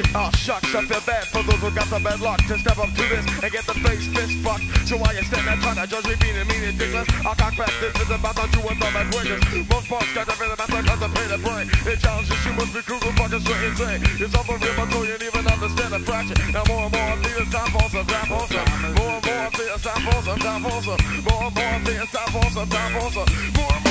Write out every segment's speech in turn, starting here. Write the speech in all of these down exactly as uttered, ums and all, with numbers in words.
shit, oh shucks, I feel bad for those who got the bad luck to step up to this and get the face fist fucked. So why you stand there trying to judge me being mean and dickless? I'll cock back, this is about to do with all my wiggers. Most parts got the rhythm after contemplating the brain. It challenges you must be cruel, fucking so insane. It's all for real, but you ain't even understand a fraction. Now more and more I feel it's time for some time for some. More and more I feel it's time for some time for some. More and more I feel it's time for some time for some. More and more I feel it's time for some time for some.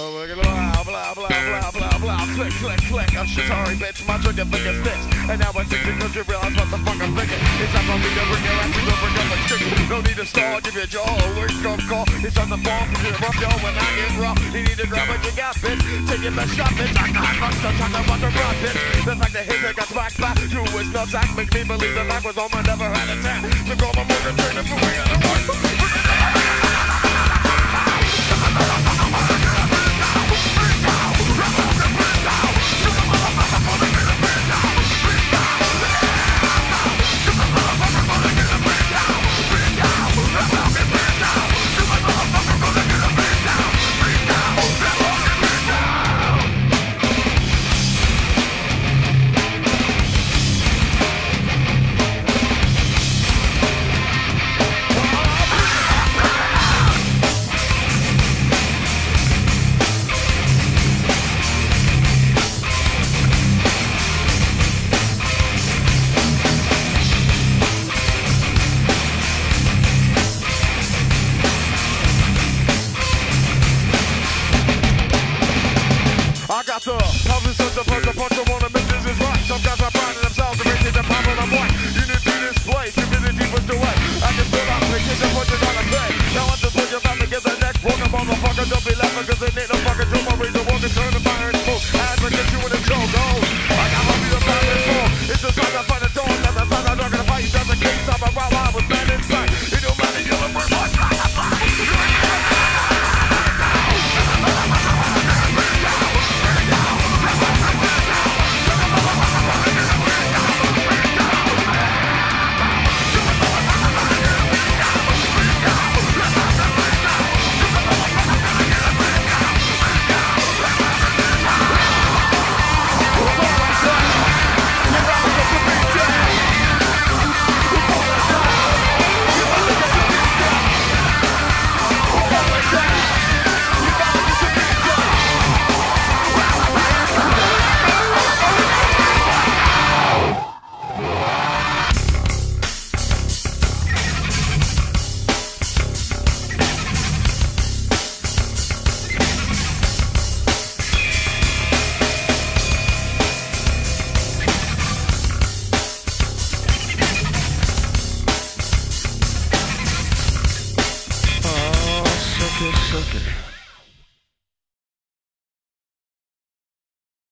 Oh, look at blah, blah, blah, blah, blah, blah, click, click, click, I'm shit, sorry, bitch, my trigger fingers fits, and now I think it cause you realize what the fuck I'm thinking, it's time for me to bring your ass, you don't bring up a stick, no need to stall, give your jaw a wake-up call, it's time to fall, cause you're rough, yo, when I get raw, you need to grab what you got, bitch, take your best shot, bitch, I got rocks, I'm talking about the rock, bitch, the fact that his head got smacked by, you was nuts, I make me believe the knock was on, I never had a tap, to go my mother, turn it for me, and I'm right. I got the pelvis of the punch, the puncher want to miss his right. Some guys are finding themselves to make it the pop and I'm white. You need to display, community was the way. I can feel out pictures and punches on the bed. Now I'm the